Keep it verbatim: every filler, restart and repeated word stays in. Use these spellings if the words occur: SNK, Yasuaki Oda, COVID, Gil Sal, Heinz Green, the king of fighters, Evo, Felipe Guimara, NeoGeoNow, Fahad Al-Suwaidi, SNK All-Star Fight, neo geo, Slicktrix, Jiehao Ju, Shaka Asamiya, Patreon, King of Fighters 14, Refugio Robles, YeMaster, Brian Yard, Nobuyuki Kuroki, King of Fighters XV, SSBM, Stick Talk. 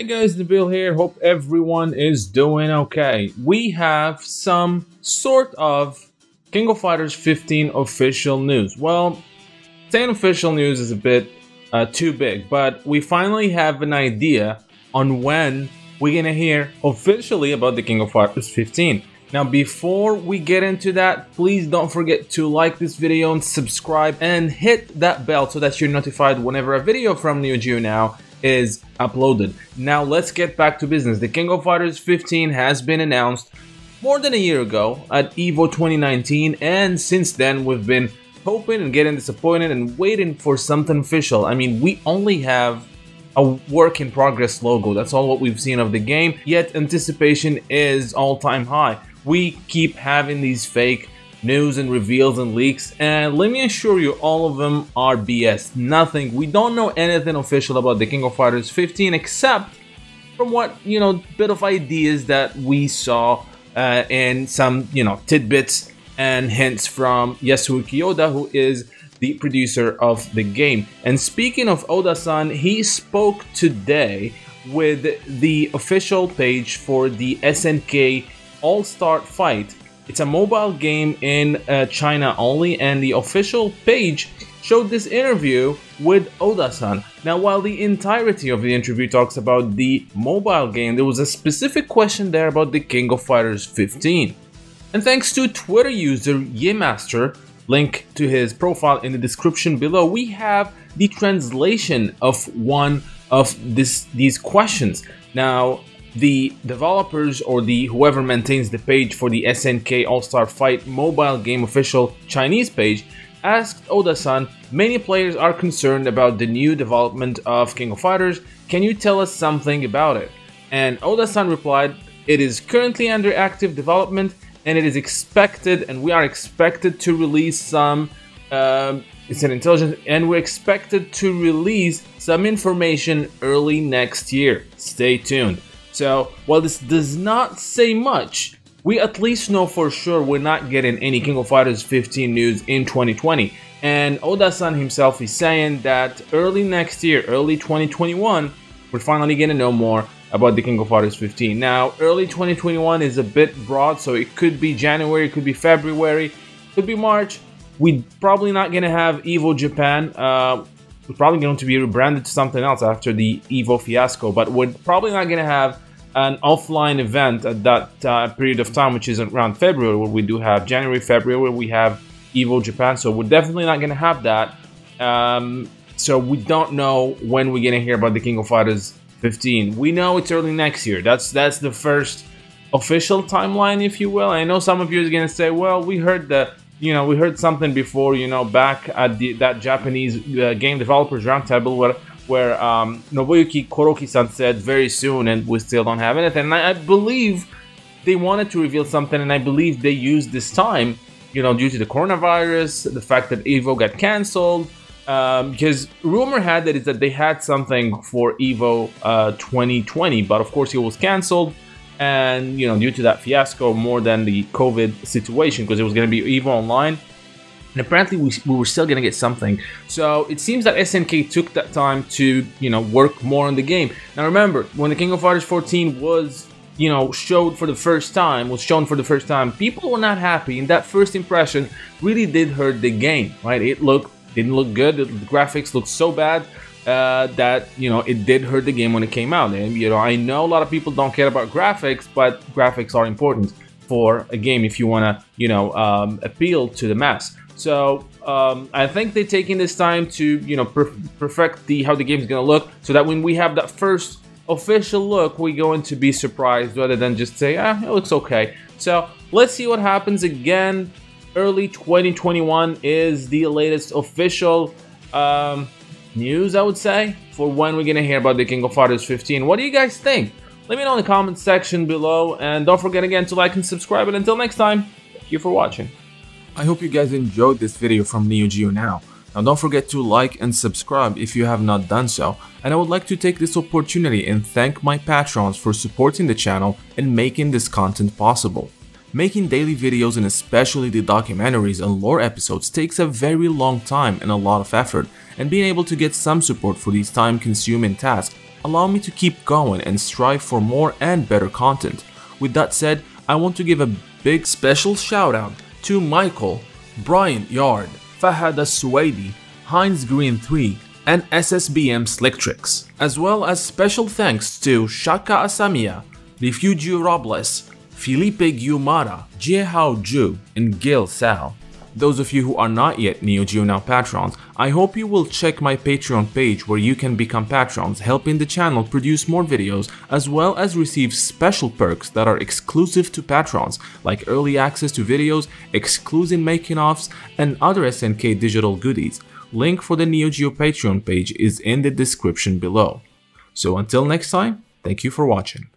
Hey guys, Nabil here. Hope everyone is doing okay. We have some sort of King of Fighters fifteen official news. Well, saying official news is a bit uh, too big, but we finally have an idea on when we're gonna hear officially about the King of Fighters fifteen. Now, before we get into that, please don't forget to like this video and subscribe and hit that bell so that you're notified whenever a video from NeoGeoNow is uploaded. Now let's get back to business. The King of Fighters fifteen has been announced more than a year ago at Evo twenty nineteen, and since then we've been hoping and getting disappointed and waiting for something official. I mean, we only have a work in progress logo. That's all what we've seen of the game, yet anticipation is all-time high. We keep having these fake news and reveals and leaks, and let me assure you, all of them are B S. Nothing. We don't know anything official about the King of Fighters fifteen except from what, you know, bit of ideas that we saw uh, and some, you know, tidbits and hints from Yasuaki Oda, who is the producer of the game. And speaking of Oda-san, he spoke today with the official page for the S N K All-Star Fight. It's a mobile game in uh, China only, and the official page showed this interview with Oda-san. Now, while the entirety of the interview talks about the mobile game, there was a specific question there about the King of Fighters fifteen. And thanks to Twitter user YeMaster, link to his profile in the description below, we have the translation of one of this, these questions. Now, the developers, or the whoever maintains the page for the S N K All-Star Fight mobile game official Chinese page, asked Oda-san, "Many players are concerned about the new development of King of Fighters. Can you tell us something about it?" And Oda-san replied, "It is currently under active development, and it is expected, and we are expected to release some, um, it's an intelligence, and we're expected to release some information early next year. Stay tuned." So, while this does not say much, we at least know for sure we're not getting any King of Fighters fifteen news in twenty twenty. And Oda-san himself is saying that early next year, early twenty twenty-one, we're finally gonna know more about the King of Fighters fifteen. Now, early twenty twenty-one is a bit broad, so it could be January, it could be February, it could be March. We're probably not gonna have Evo Japan. Uh, We're probably going to be rebranded to something else after the Evo fiasco, but we're probably not going to have an offline event at that uh, period of time, which is around February, where we do have January, February, where we have Evo Japan. So we're definitely not going to have that. Um, so we don't know when we're going to hear about the King of Fighters fifteen. We know it's early next year. That's that's the first official timeline, if you will. I know some of you are going to say, "Well, we heard that." You know, we heard something before, you know, back at the, that Japanese uh, game developers roundtable where, where um, Nobuyuki Kuroki-san said very soon, and we still don't have anything. And I, I believe they wanted to reveal something, and I believe they used this time, you know, due to the coronavirus, the fact that Evo got cancelled, um, because rumor had it is that they had something for Evo uh, twenty twenty, but of course it was cancelled. And, you know, due to that fiasco more than the COVID situation, because it was going to be Evo Online. And apparently we, we were still going to get something. So it seems that S N K took that time to, you know, work more on the game. Now remember, when the King of Fighters fourteen was, you know, showed for the first time, was shown for the first time, people were not happy. And that first impression really did hurt the game, right? It looked, didn't look good. The graphics looked so bad. Uh, that, you know, it did hurt the game when it came out. And, you know, I know a lot of people don't care about graphics, but graphics are important for a game if you want to, you know, um, appeal to the mass. So um, I think they're taking this time to, you know, per perfect the how the game is going to look, so that when we have that first official look, we're going to be surprised rather than just say, ah, it looks okay. So let's see what happens. Again, early twenty twenty-one is the latest official Um, news, I would say, for when we're gonna hear about the King of Fighters fifteen. What do you guys think? Let me know in the comment section below, and don't forget again to like and subscribe, and until next time, thank you for watching. I hope you guys enjoyed this video from NeoGeoNow. Now don't forget to like and subscribe if you have not done so, and I would like to take this opportunity and thank my patrons for supporting the channel and making this content possible. Making daily videos and especially the documentaries and lore episodes takes a very long time and a lot of effort, and being able to get some support for these time-consuming tasks allow me to keep going and strive for more and better content. With that said, I want to give a big special shout out to Michael, Brian Yard, Fahad Al-Suwaidi, Heinz Green three, and S S B M Slicktrix, as well as special thanks to Shaka Asamiya, Refugio Robles, Felipe Guimara, Jiehao Ju, and Gil Sal. Those of you who are not yet NeoGeoNow patrons, I hope you will check my Patreon page where you can become patrons, helping the channel produce more videos as well as receive special perks that are exclusive to patrons, like early access to videos, exclusive making-offs, and other S N K digital goodies. Link for the NeoGeo Patreon page is in the description below. So until next time, thank you for watching.